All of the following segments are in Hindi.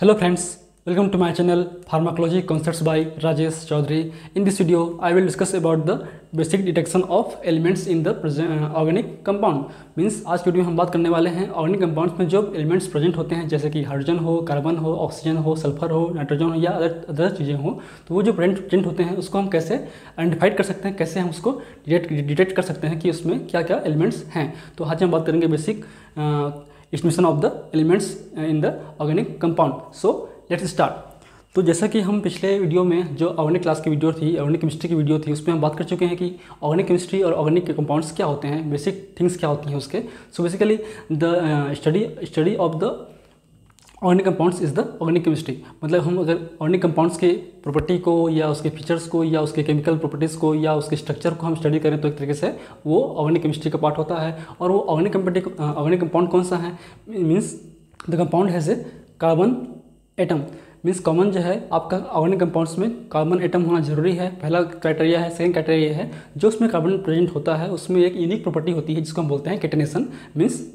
Hello friends, welcome to my channel Pharmacology Concepts by Rajesh Chaudhry. In this video, I will discuss about the basic detection of elements in the organic compound. Means आज के वीडियो में हम बात करने वाले हैं ऑर्गेनिक कंपाउंड्स में जो एलिमेंट्स प्रेजेंट होते हैं, जैसे कि हाइड्रोजन हो, कार्बन हो, ऑक्सीजन हो, सल्फर हो, नाइट्रोजन हो या अदर चीज़ें हों, तो वो जो प्रेजेंट होते हैं उसको हम कैसे आइडेंटिफाइड कर सकते हैं, कैसे हम उसको डिटेक्ट कर सकते हैं कि उसमें क्या क्या एलिमेंट्स हैं। तो आज हम बात करेंगे basic estimation of the elements in the organic compound. So let's start. तो जैसा कि हम पिछले वीडियो में जो ऑर्गेनिक क्लास की वीडियो थी, ऑर्गेनिक केमिस्ट्री की वीडियो थी, उसमें हम बात कर चुके हैं कि ऑर्गेनिक केमिस्ट्री और ऑर्गेनिक कंपाउंड्स क्या होते हैं, बेसिक थिंग्स क्या होती हैं उसके। So basically the study of the organic compounds is the organic chemistry. मतलब हम अगर ऑर्गेनिक कंपाउंड्स के प्रॉपर्टी को या उसके फीचर्स को या उसके केमिकल प्रॉपर्टीज़ को या उसके स्ट्रक्चर को हम स्टडी करें तो एक तरीके से वो ऑर्गेनिक केमिस्ट्री का पार्ट होता है। और वो ऑर्गेनिक कंपाउंड कौन सा है, means the compound has a carbon atom. Means common जो है आपका ऑर्गेनिक कंपाउंड्स में कार्बन एटम होना जरूरी है, पहला क्राइटेरिया है। सेकंड क्राइटेरिया है जो उसमें कार्बन प्रेजेंट होता है उसमें एक यूनिक प्रॉपर्टी होती है जिसको हम बोलते हैं catenation, means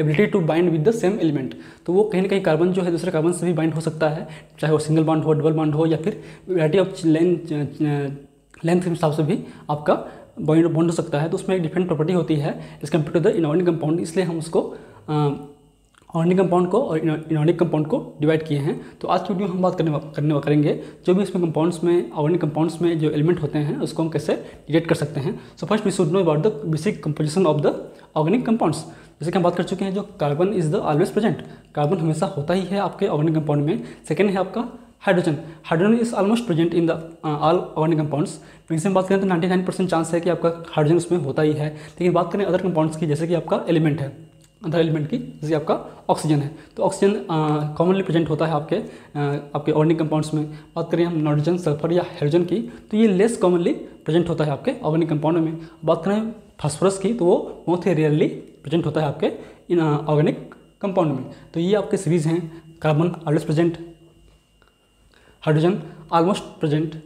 ability to bind with the same element. तो वो कहीं ना कहीं कार्बन जो है दूसरे कार्बन से भी बाइंड हो सकता है, चाहे वो सिंगल बॉन्ड हो, डबल बॉन्ड हो या फिर वैरायटी ऑफ लेंथ के हिसाब से भी आपका बॉन्ड हो सकता है। तो उसमें एक डिफरेंट प्रॉपर्टी होती है as compare to the inorganic compound, इसलिए हम उसको ऑर्गेनिक कंपाउंड को और इनऑर्गेनिक कंपाउंड को डिवाइड किए हैं। तो आज की वीडियो हम बात करेंगे जो भी इसमें कंपाउंड्स में ऑर्गेनिक कंपाउंड्स में जो एलिमेंट होते हैं उसको हम कैसे डिटेक्ट कर सकते हैं। So first we should know about the basic composition of the organic compounds. जैसे कि हम बात कर चुके हैं जो carbon is the always present, carbon हमेशा होता ही है आपके ऑर्गेनिक कंपाउंड में। सेकेंड है आपका hydrogen, hydrogen is almost present in the all organic compounds. Maximum बात करें तो 99% चांस है कि आपका हाइड्रोजन उसमें होता ही है। लेकिन बात करें अदर कंपाउंड्स की, जैसे कि आपका एलिमेंट है, अदर एलिमेंट की जैसे आपका ऑक्सीजन है, तो ऑक्सीजन कॉमनली प्रेजेंट होता है आपके ऑर्गेनिक कंपाउंड्स में। बात करें हम नाइट्रोजन, सल्फर या हाइड्रोजन की, तो ये लेस कॉमनली प्रेजेंट होता है आपके ऑर्गेनिक कंपाउंड में। बात करें फास्फोरस की, तो वो बहुत ही रेयरली प्रेजेंट होता है आपके इन ऑर्गेनिक कंपाउंड में। तो ये आपके सीरीज हैं, carbon always present, hydrogen almost present,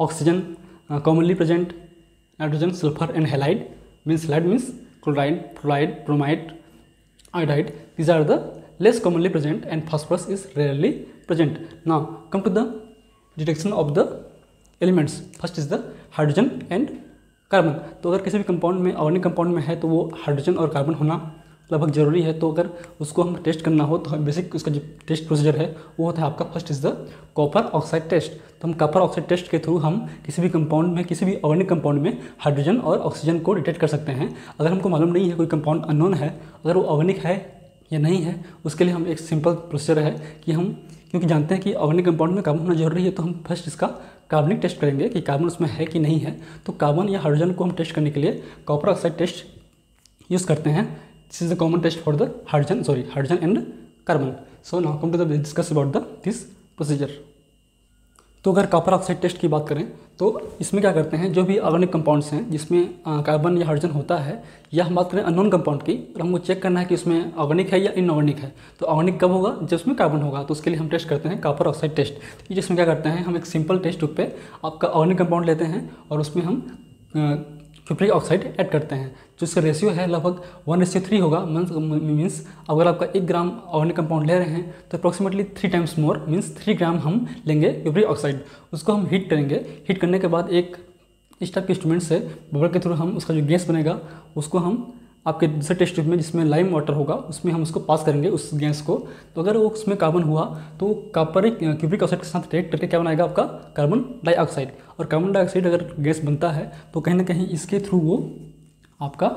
oxygen commonly present, nitrogen, sulphur and halide. Means halide means chloride, fluoride, bromide, iodide, these are the less commonly present and phosphorus is rarely present. Now come to the detection of the elements. First is the hydrogen and carbon. तो अगर किसी भी कंपाउंड में ऑर्गेनिक कंपाउंड में है तो वो हाइड्रोजन और कार्बन होना लगभग जरूरी है। तो अगर उसको हम टेस्ट करना हो तो बेसिक उसका जो टेस्ट प्रोसीजर है वो होता है आपका first is the copper oxide test. तो हम कॉपर ऑक्साइड टेस्ट के थ्रू हम किसी भी कंपाउंड में, किसी भी ऑर्गेनिक कंपाउंड में हाइड्रोजन और ऑक्सीजन को डिटेक्ट कर सकते हैं। अगर हमको मालूम नहीं है कोई कंपाउंड अननोन है, अगर वो ऑर्गेनिक है या नहीं है, उसके लिए हम एक सिंपल प्रोसीजर है कि हम क्योंकि जानते हैं कि ऑर्गेनिक कंपाउंड में कार्बन होना जरूरी है तो हम फर्स्ट इसका कार्बनिक टेस्ट करेंगे कि कार्बन उसमें है कि नहीं है। तो कार्बन या हाइड्रोजन को हम टेस्ट करने के लिए कॉपर ऑक्साइड टेस्ट यूज़ करते हैं। This is the common test for the hydrogen and carbon. So now come to the discuss about the this procedure. तो अगर कॉपर ऑक्साइड टेस्ट की बात करें तो इसमें क्या करते हैं, जो भी ऑर्गेनिक कंपाउंड्स हैं जिसमें कार्बन या हाइड्रोजन होता है, या हम बात करें अननोन कंपाउंड की और हमको चेक करना है कि उसमें ऑर्गेनिक है या इनऑर्गेनिक है, तो ऑर्गेनिक कब होगा जब उसमें कार्बन होगा। तो उसके लिए हम टेस्ट करते हैं कॉपर ऑक्साइड टेस्ट। जिसमें क्या करते हैं, हम एक सिंपल टेस्ट ट्यूब पे आपका ऑर्गेनिक कंपाउंड लेते हैं और उसमें हम क्यूप्रिक ऑक्साइड ऐड करते हैं। जो इसका रेशियो है लगभग 1:3 होगा। मीन्स अगर आपका 1 ग्राम ऑर्गेनिक कंपाउंड ले रहे हैं तो approximately 3 times more, means 3 gram हम लेंगे क्यूप्रिक ऑक्साइड। उसको हम हीट करेंगे, हीट करने के बाद एक इस टाइप के इंस्ट्रूमेंट से बबल के थ्रू हम उसका जो गैस बनेगा उसको हम आपके दूसरे टेस्ट ट्यूब में जिसमें लाइम वाटर होगा उसमें हम उसको पास करेंगे उस गैस को। तो अगर वो उसमें कार्बन हुआ तो कॉपर क्यूप्रिक ऑक्साइड के साथ रिएक्ट करके क्या बनाएगा आपका कार्बन डाइऑक्साइड। और कार्बन डाइऑक्साइड अगर गैस बनता है तो कहीं ना कहीं इसके थ्रू वो आपका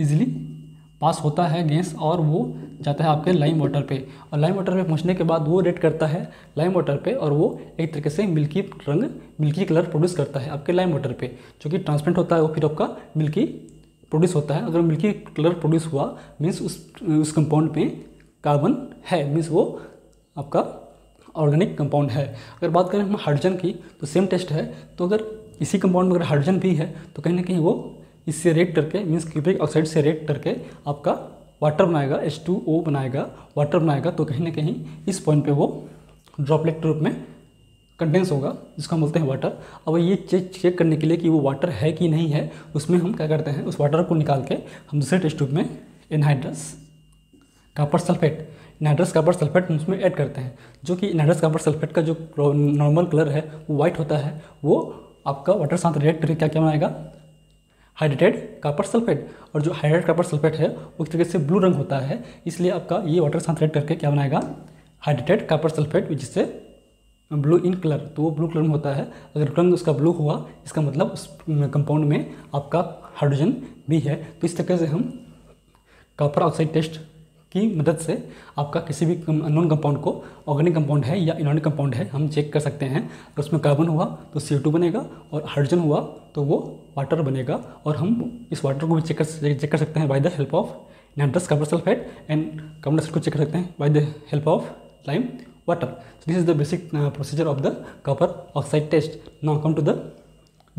इजीली पास होता है गैस और वो जाता है आपके लाइम वाटर पे। और लाइम वाटर पे पहुंचने के बाद वो रिएक्ट करता है लाइम वाटर पे और वो एक तरीके से मिल्की कलर प्रोड्यूस करता है आपके लाइम वाटर पे, जो कि ट्रांसपेरेंट होता है। वो फिर आपका मिल्की प्रोड्यूस होता है। अगर मिल्की कलर प्रोड्यूस हुआ मीन्स उस कंपाउंड में कार्बन है, मीन्स वो आपका ऑर्गेनिक कंपाउंड है। अगर बात करें हम हाइड्रोजन की तो सेम टेस्ट है। तो अगर इसी कंपाउंड में अगर हाइड्रोजन भी है तो कहीं ना कहीं वो इससे रिएक्ट करके मीन्स क्यूप्रिक ऑक्साइड से रिएक्ट करके आपका वाटर बनाएगा, H2O बनाएगा, वाटर बनाएगा। तो कहीं ना कहीं इस पॉइंट पे वो ड्रॉपलेट के रूप में कंडेंस होगा जिसको हम बोलते हैं वाटर। अब ये चेक करने के लिए कि वो वाटर है कि नहीं है उसमें हम क्या करते हैं, उस वाटर को निकाल के हम दूसरे टेस्ट ट्यूब में anhydrous copper sulphate nitrous copper sulphate उसमें ऐड करते हैं, जो कि नाइट्रस कॉपर सल्फेट का जो नॉर्मल कलर है वो वाइट होता है, वो आपका वाटर साथ रिएक्ट करके क्या क्या बनाएगा, हाइड्रेटेड कॉपर सल्फेट। और जो हाइड्रेटेड कॉपर सल्फेट है वो एक तरीके से ब्लू रंग होता है, इसलिए आपका ये वाटर साथ रिएक्ट करके क्या बनाएगा, हाइड्रेटेड कॉपर सल्फेट, जिससे ब्लू इन कलर, तो वो ब्लू कलर में होता है। अगर रंग उसका ब्लू हुआ, इसका मतलब उस कंपाउंड में आपका हाइड्रोजन भी है। तो इस तरीके से हम कॉपर ऑक्साइड टेस्ट की मदद से आपका किसी भी अननोन कंपाउंड को, ऑर्गेनिक कंपाउंड है या इनऑर्गेनिक कंपाउंड है, हम चेक कर सकते हैं। अगर उसमें कार्बन हुआ तो CO2 बनेगा, और हाइड्रोजन हुआ तो वो वाटर बनेगा, और हम इस वाटर को भी चेक कर सकते हैं by the help of nitrous copper sulphate, and carbon dioxide को चेक कर सकते हैं by the help of lime water. So this is the basic procedure of the copper oxide test. Now come to the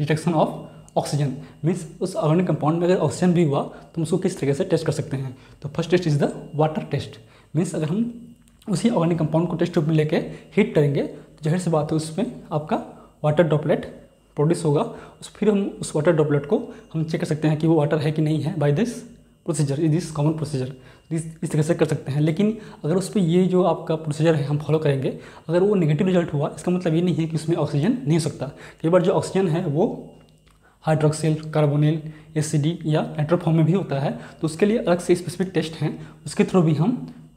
detection of oxygen. Means उस organic compound में अगर oxygen भी हुआ तो उसको किस तरीके से test कर सकते हैं। तो first test is the water test. Means अगर हम उसी organic compound को test tube में लेके heat करेंगे तो जाहिर सी बात है उसमें आपका water droplet produce होगा। फिर हम उस water droplet को हम check कर सकते हैं कि वो water है कि नहीं है by this procedure, this common procedure इस तरह से कर सकते हैं। लेकिन अगर उस पर ये जो आपका प्रोसीजर है हम फॉलो करेंगे, अगर वो नेगेटिव रिजल्ट हुआ, इसका मतलब ये नहीं है कि उसमें ऑक्सीजन नहीं हो सकता। कई बार जो ऑक्सीजन है वो हाइड्रोक्सिल, कार्बोनिल, एसिडी या नाइट्रो फॉर्म में भी होता है, तो उसके लिए अलग से स्पेसिफिक टेस्ट हैं, उसके थ्रू भी हम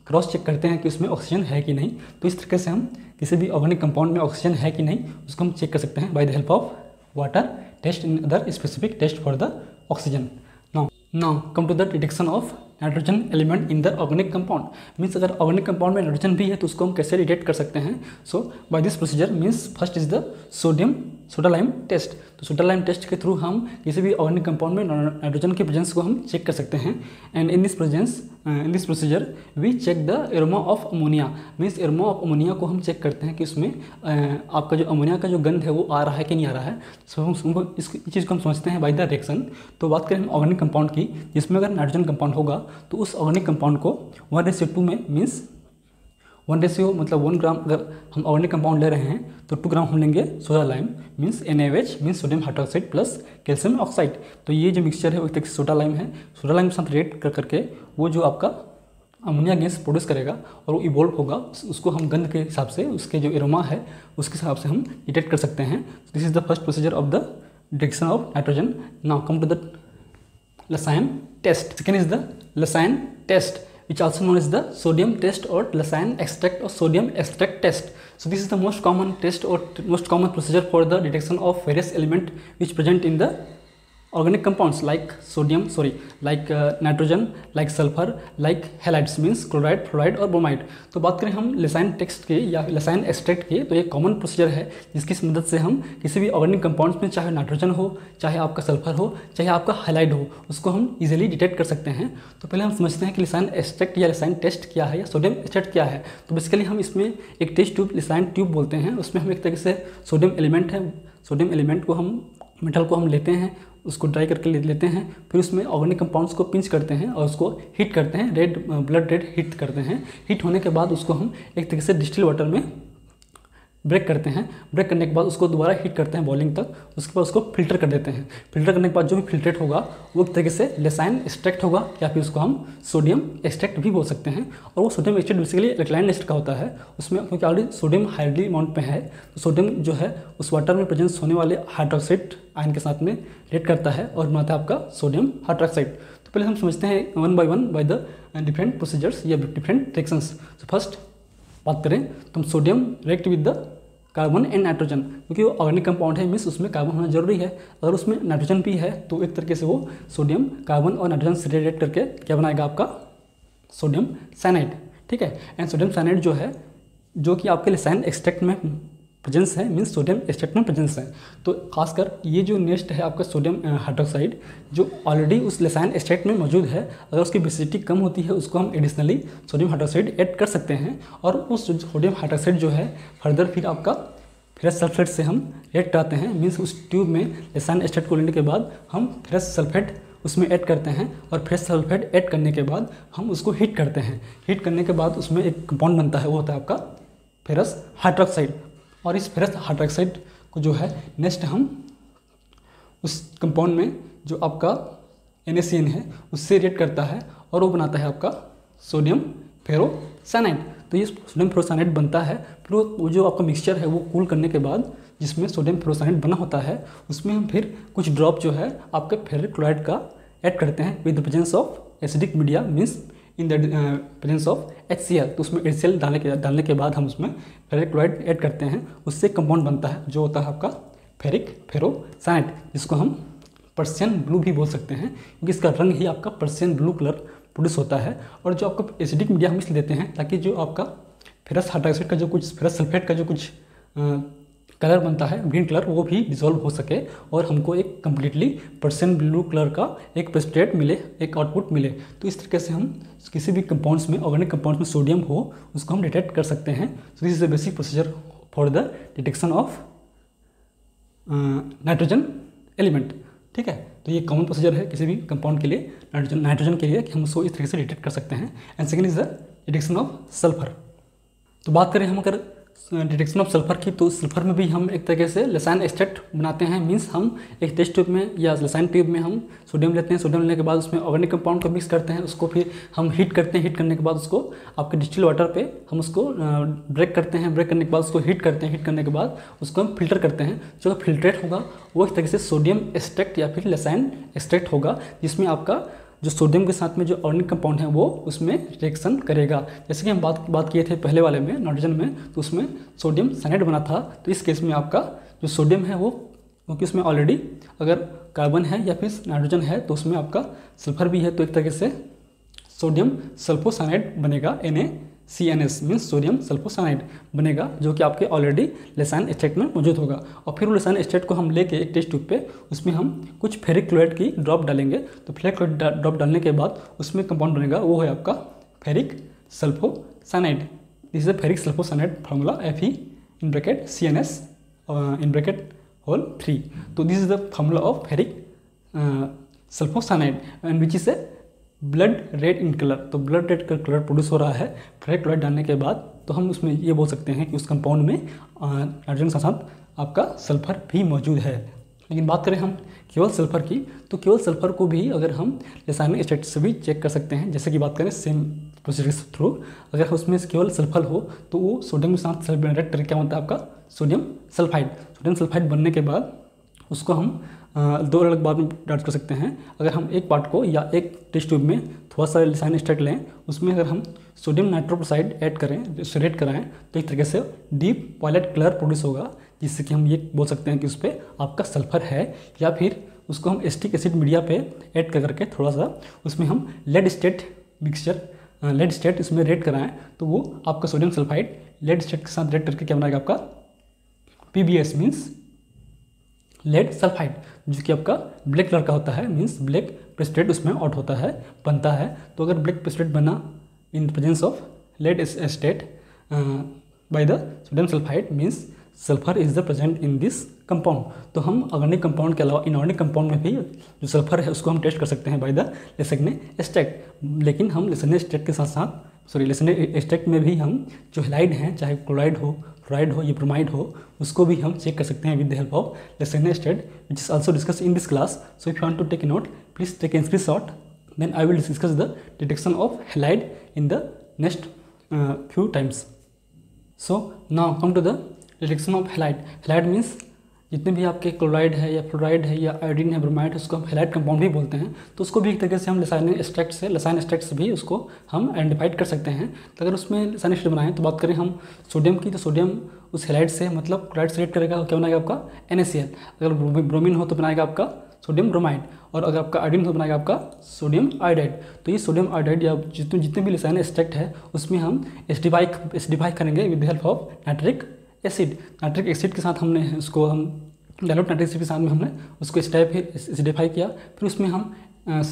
क्रॉस चेक करते हैं कि उसमें ऑक्सीजन है कि नहीं। तो इस तरीके से हम किसी भी ऑर्गेनिक कंपाउंड में ऑक्सीजन है कि नहीं उसको हम चेक कर सकते हैं by the help of water test and other specific test for the oxygen. Now come to the detection of nitrogen element in the organic compound. Means अगर ऑर्गेनिक कंपाउंड में नाइट्रोजन भी है तो उसको हम कैसे डिटेक्ट कर सकते हैं। So by this procedure means first is the soda lime test. तो सोडालाइम टेस्ट के थ्रू हम किसी भी ऑर्गेनिक कंपाउंड में नाइट्रोजन के प्रेजेंस को हम चेक कर सकते हैं। And in this procedure we check the aroma of ammonia. Means aroma of ammonia को हम चेक करते हैं कि उसमें आपका जो अमोनिया का जो गंध है वो आ रहा है कि नहीं आ रहा है। सो हम इस चीज़ को हम समझते हैं बाय द रिएक्शन। तो बात करें हम ऑर्गेनिक कंपाउंड की, जिसमें अगर नाइट्रोजन कंपाउंड होगा तो उस ऑर्गेनिक कंपाउंड को 1:2 में, मीन्स 1 मतलब 1 ग्राम अगर हम ऑर्गेनिक कंपाउंड ले रहे हैं तो 2 ग्राम हम लेंगे soda lime, means NaOH, means sodium hydroxide plus calcium oxide. तो ये जो मिक्सचर है वो एक तरह से सोडा लाइम है। सोडा लाइम के साथ रिएक्ट करके वो जो आपका अमोनिया गैस प्रोड्यूस करेगा और वो इवॉल्व होगा, उसको हम गंध के हिसाब से, उसके जो एरोमा है उसके हिसाब से हम डिटेक्ट कर सकते हैं। This is the first procedure of the detection of nitrogen. Now come to the Lassaigne test. Second is the Lassaigne test which also known is the sodium test और लसायन एक्सट्रैक्ट और sodium extract test. So this is the most common test और most common procedure for the detection of various element which present in the organic compounds like nitrogen, like sulphur, like halides, means chloride, fluoride और ब्रोमाइड। तो बात करें हम लसायन टेस्ट के या लसायन एक्सट्रैक्ट के, तो ये कॉमन प्रोसीजर है जिसकी मदद से हम किसी भी ऑर्गेनिक कंपाउंड्स में, चाहे नाइट्रोजन हो, चाहे आपका सल्फर हो, चाहे आपका हैलाइड हो, उसको हम इजीली डिटेक्ट कर सकते हैं। तो पहले हम समझते हैं कि लसायन एक्सट्रैक्ट या लसायन टेस्ट क्या है या सोडियम एक्सट्रैक्ट क्या है। तो बेसिकली हम इसमें एक टेस्ट ट्यूब, लसायन ट्यूब बोलते हैं, उसमें हम एक तरीके से सोडियम एलिमेंट है, सोडियम एलिमेंट को हम, मेटल को हम लेते हैं, उसको ड्राई करके लेते हैं, फिर उसमें ऑर्गेनिक कंपाउंड्स को पिंच करते हैं और उसको हीट करते हैं, ब्लड रेड हीट करते हैं। हीट होने के बाद उसको हम एक तरीके से डिस्टिल वाटर में ब्रेक करते हैं। ब्रेक करने के बाद उसको दोबारा हीट करते हैं बॉइलिंग तक, उसके बाद उसको फिल्टर कर देते हैं। फिल्टर करने के बाद जो भी फिल्ट्रेट होगा वो एक तरीके से लसायन एक्सट्रैक्ट होगा, या फिर उसको हम सोडियम एक्सट्रैक्ट भी बोल सकते हैं। और वो sodium extract basically alkaline test का होता है, उसमें क्योंकि ऑलरेडी सोडियम हाईली अमाउंट में है तो सोडियम जो है उस वाटर में प्रेजेंस होने वाले हाइड्रोक्साइड आयन के साथ में रिएक्ट करता है और बनाता है आपका सोडियम हाइड्रोक्साइड। तो पहले हम समझते हैं 1 by 1 by the different procedures या डिफरेंट रिएक्शंस। फर्स्ट बात करें तो sodium react with the carbon and nitrogen, क्योंकि वो ऑर्गेनिक कंपाउंड है मीन्स उसमें कार्बन होना जरूरी है। अगर उसमें नाइट्रोजन भी है तो एक तरीके से वो सोडियम, कार्बन और नाइट्रोजन से रिएक्ट करके क्या बनाएगा आपका सोडियम साइनाइड। ठीक है, एंड सोडियम साइनाइड जो है, जो कि आपके लसायन एक्सट्रैक्ट में प्रेजेंस है, मीन्स सोडियम एक्सट्रैक्ट में प्रेजेंस है। तो खासकर ये जो नेक्स्ट है आपका सोडियम हाइड्रोक्साइड, जो ऑलरेडी उस लसायन एक्सट्रैक्ट में मौजूद है, अगर उसकी बेसिसिटी कम होती है उसको हम एडिशनली सोडियम हाइड्रोक्साइड ऐड कर सकते हैं, और उस सोडियम हाइड्रोक्साइड जो है फर्दर फिर आपका फेरस सल्फेट से हम ऐड कराते हैं। मीन्स उस ट्यूब में लसायन एक्सट्रैक्ट को लेने के बाद हम फेरस सल्फेट उसमें ऐड करते हैं, और फेरस सल्फेट ऐड करने के बाद हम उसको हीट करते हैं। हीट करने के बाद उसमें एक कंपाउंड बनता है, वो होता है आपका फेरस हाइड्रोक्साइड, और इस फेरस हाइड्रोक्साइड को जो है नेक्स्ट हम उस कंपाउंड में जो आपका NaCN है उससे रिएक्ट करता है और वो बनाता है आपका सोडियम फेरो साइनाइड। तो ये सोडियम फ्लोरोसाइनाइड बनता है। फिर वो जो आपका मिक्सचर है वो कूल करने के बाद जिसमें सोडियम फ्लोरोसाइनाइड बना होता है उसमें हम फिर कुछ ड्रॉप जो है आपके फेरिक क्लोराइड का ऐड करते हैं with the presence of acidic media means in the presence of HCl। तो उसमें HCl डालने के बाद हम उसमें फेरिक क्लोराइड ऐड करते हैं, उससे कंपाउंड बनता है जो होता है आपका फेरिक फेरोसाइनाइड, जिसको हम पर्सियन ब्लू भी बोल सकते हैं क्योंकि इसका रंग ही आपका पर्सियन ब्लू कलर प्रोड्यूस होता है। और जो आपका एसिडिक मीडिया हम इसलिए देते हैं ताकि जो आपका फेरस हाइड्रोक्साइड का जो कुछ फेरस सल्फेट का जो कुछ कलर बनता है ग्रीन कलर वो भी डिजोल्व हो सके और हमको एक कम्प्लीटली पर्सियन ब्लू कलर का एक प्रेसिपिटेट मिले, एक आउटपुट मिले। तो इस तरीके से हम किसी भी कंपाउंड्स में, ऑर्गेनिक कंपाउंड्स में सोडियम हो उसको हम डिटेक्ट कर सकते हैं। So this is the basic procedure for the detection of nitrogen element. ठीक है, तो ये कॉमन प्रोसीजर है किसी भी कंपाउंड के लिए, नाइट्रोजन के लिए, कि हम उसको इस तरीके से डिटेक्ट कर सकते हैं। And second is the detection of sulphur. तो बात करें हम अगर डिटेक्शन ऑफ सल्फर की, तो सल्फर में भी हम एक तरीके से लसाइन एक्सट्रैक्ट बनाते हैं। मींस हम एक टेस्ट ट्यूब में या लसाइन ट्यूब में हम सोडियम लेते हैं, सोडियम लेने के बाद उसमें ऑर्गेनिक कंपाउंड को मिक्स करते हैं, उसको फिर हम हीट करते हैं, हीट करने के बाद उसको आपके डिस्टिल वाटर पे हम उसको ब्रेक करते हैं, ब्रेक करने के बाद उसको हीट करते हैं, हीट करने के बाद उसको हम फिल्टर करते हैं। जो फिल्ट्रेट होगा वो एक तरीके से सोडियम एक्सट्रैक्ट या फिर लसाइन एक्सट्रैक्ट होगा, जिसमें आपका जो सोडियम के साथ में जो ऑर्गेनिक कंपाउंड है वो उसमें रिएक्शन करेगा। जैसे कि हम बात किए थे पहले वाले में नाइट्रोजन में, तो उसमें सोडियम साइनाइड बना था। तो इस केस में आपका जो सोडियम है वो, क्योंकि उसमें ऑलरेडी अगर कार्बन है या फिर नाइट्रोजन है तो उसमें आपका सल्फर भी है, तो एक तरीके से सोडियम सल्फोसाइनाइड बनेगा, NaCNS मीन्स सोडियम सल्फोसाइनाइड बनेगा, जो कि आपके ऑलरेडी लसाइन एक्सट्रैक्ट में मौजूद होगा। और फिर वो लसाइन एक्सट्रैक्ट को हम लेके एक टेस्ट ट्यूब पे उसमें हम कुछ फेरिक क्लोराइड की ड्रॉप डालेंगे। तो फेरिक क्लोराइड ड्रॉप डालने के बाद उसमें कंपाउंड बनेगा, वो है आपका ferric sulphocyanide. This is the ferric sulphocyanide formula, FeCNS(3). तो this is the formula of ferric sulphocyanide and which is a blood red in colour. तो ब्लड रेड का कलर प्रोड्यूस हो रहा है फेरिक क्लोराइड डालने के बाद। तो हम उसमें ये बोल सकते हैं कि उस कंपाउंड में नाइट्रोजन के साथ आपका सल्फर भी मौजूद है। लेकिन बात करें हम केवल सल्फर की, तो केवल सल्फर को भी अगर हम रासायनिक स्टेट से भी चेक कर सकते हैं। जैसे कि बात करें सेम प्रोसीजर के थ्रू, अगर उसमें केवल सल्फर हो तो वो सोडियम के साथ सेल्फ जनरेट करके क्या होता है आपका सोडियम सल्फाइड। सोडियम सल्फाइड बनने के बाद उसको हम दो अलग पार्ट में डार्ट कर सकते हैं। अगर हम एक पार्ट को या एक टेस्ट ट्यूब में थोड़ा सा लसाइन एक्सट्रैक्ट लें, उसमें अगर हम सोडियम नाइट्रोप्रोसाइड ऐड करें, सेरेट कराएं, तो एक तरीके से डीप वायलेट कलर प्रोड्यूस होगा, जिससे कि हम ये बोल सकते हैं कि उस पर आपका सल्फर है। या फिर उसको हम एसिटिक एसिड मीडिया पे ऐड करके थोड़ा सा उसमें हम लेड स्टेट इसमें रेड कराएँ, तो वो आपका सोडियम सल्फाइड लेड स्टेट के साथ रेड करके क्या बनाएगा आपका PBS मीन्स लेड सल्फाइड, जो कि आपका ब्लैक कलर का होता है, मींस ब्लैक प्रेसिपिटेट उसमें आउट होता है, बनता है। तो अगर ब्लैक प्रेसिपिटेट बना in presence of lead acetate by the sodium sulphide means sulphur is the present in this compound. तो हम ऑर्गेनिक कंपाउंड के अलावा इनऑर्गेनिक कंपाउंड में भी जो सल्फर है उसको हम टेस्ट कर सकते हैं बाय द लैसाग्ने एक्सट्रैक्ट। लेकिन हम लैसाग्ने एक्सट्रैक्ट के साथ साथ लैसाग्ने एक्सट्रैक्ट में भी हम जो हैलाइड हैं, चाहे क्लोराइड हो, फ्लोराइड हो या ब्रोमाइड हो, उसको भी हम चेक कर सकते हैं with the help of Lassaigne extract, which is also discuss in this class. So if you want to take a note please take a screenshot, then I will discuss the detection of halide in the next few times. So now come to the detection of halide. Halide means जितने भी आपके क्लोराइड है या फ्लोराइड है या आयोडीन है, ब्रोमाइड है, उसको हम हैलाइड कंपाउंड भी बोलते हैं। तो उसको भी एक तरीके से हम लसाइन एक्सट्रैक्ट से भी उसको हम आइडेंटिफाइड कर सकते हैं। तो अगर उसमें लसाइन एक्सट्रैक्ट बनाएं, तो बात करें हम सोडियम की, तो सोडियम उस हैलाइड से मतलब क्लोराइड से रिएक्ट करेगा, क्या बनाएगा आपका NaCl। अगर ब्रोमीन हो तो बनाएगा आपका सोडियम ब्रोमाइड, और अगर आपका आयोडीन हो तो बनाएगा आपका सोडियम आयोडाइड। तो ये सोडियम आयोडाइड या जितने भी लसाइन एक्सट्रैक्ट है उसमें हम एसिडिफाई करेंगे with the help of nitric acid के साथ। हमने उसको हम डाइल्यूट नाइट्रिक एसिड के साथ में हमने उसको एसिडिफाई किया, फिर उसमें हम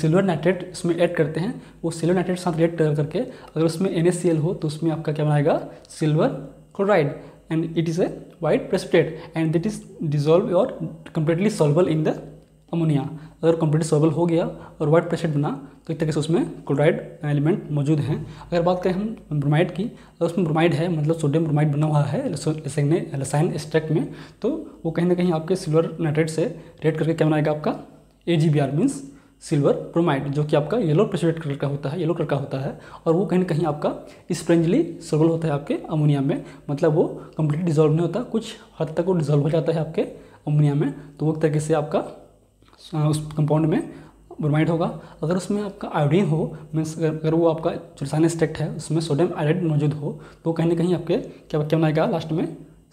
सिल्वर नाइट्रेट इसमें ऐड करते हैं। वो सिल्वर नाइट्रेट के साथ ऐड करके अगर उसमें NaCl हो तो उसमें आपका क्या बनाएगा silver chloride and it is a white precipitate and that is dissolve और completely solvable in the ammonia. अगर कम्प्लीटली सॉल्वेबल हो गया और वाइट प्रेसिपिटेट बना तो एक तरीके से उसमें क्लोराइड एलिमेंट मौजूद हैं। अगर बात करें हम ब्रोमाइड की, अगर उसमें ब्रोमाइड है मतलब सोडियम ब्रोमाइड बना हुआ है लसाइन एक्सट्रैक्ट में, तो वो कहीं ना कहीं आपके सिल्वर नाइट्रेट से रेड करके क्या बनाएगा आपका AgBr मीन्स सिल्वर क्रोमाइड जो कि आपका येलो प्रेशरेट कलर का होता है, येलो कलर का होता है, और वो कहीं ना कहीं आपका स्प्रेंजली सोलबल होता है आपके अमोनिया में, मतलब वो कम्प्लीटली डिजॉल्व नहीं होता, कुछ हद तक वो डिजॉल्व हो जाता है आपके अमोनिया में। तो वो तरीके से आपका उस कंपाउंड में ब्रोमाइड होगा। अगर उसमें आपका आयोडीन हो, मीन्स अगर वो आपका जो लसाइन्स एक्सट्रैक्ट है उसमें सोडियम आयोडाइड मौजूद हो, तो कहीं ना कहीं आपके क्या बनाएगा लास्ट में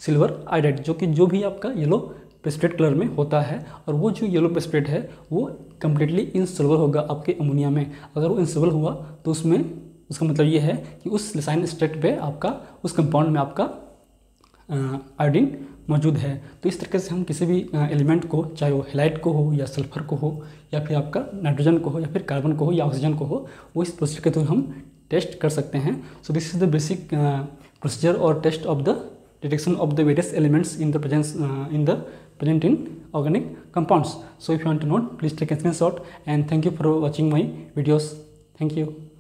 सिल्वर आयोडाइड, जो भी आपका येलो प्रेसिपिटेट कलर में होता है। और वो जो येलो प्रेसिपिटेट है वो कम्प्लीटली इनसॉल्युबल होगा आपके अमोनिया में। अगर वो इनसॉल्युबल हुआ तो उसमें उसका मतलब ये है कि उस लसाइन एक्सट्रैक्ट पे आपका उस कंपाउंड में आपका आयोडीन मौजूद है। तो इस तरीके से हम किसी भी एलिमेंट को, चाहे वो हैलाइड को हो या सल्फर को हो या फिर आपका नाइट्रोजन को हो या फिर कार्बन को हो या ऑक्सीजन को हो, वो इस प्रोसीजर के थ्रू हम टेस्ट कर सकते हैं। So this is the basic procedure और test of the detection of the various elements present in organic compounds. So if you want to know, please take a screenshot, and thank you for watching my videos. Thank you.